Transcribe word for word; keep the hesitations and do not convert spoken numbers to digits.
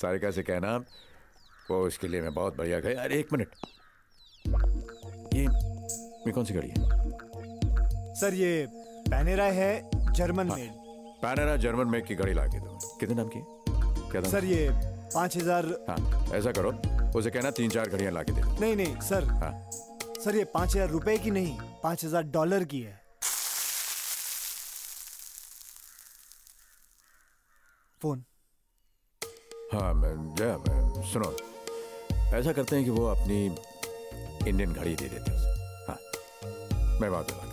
सारिका से कहना वो इसके लिए मैं बहुत बढ़िया गया। अरे एक मिनट, ये ये कौन सी गाड़ी है? सर ये पैनेराय है, German made. Panerai German made की गाड़ी ला के दो। कितने नाम की क्या नाम? सर ये पाँच हजार। हाँ ऐसा करो, उसे कहना तीन चार गाड़ियाँ ला के दे। नहीं नहीं सर। हाँ सर ये पाँच हजार रुपए की नहीं, पाँच हजार डॉलर की है। फोन। हाँ मैं जय मैं सुनो, ऐसा करते हैं कि वो अपनी इंडियन गाड़ी दे देते हैं। हाँ मैं बात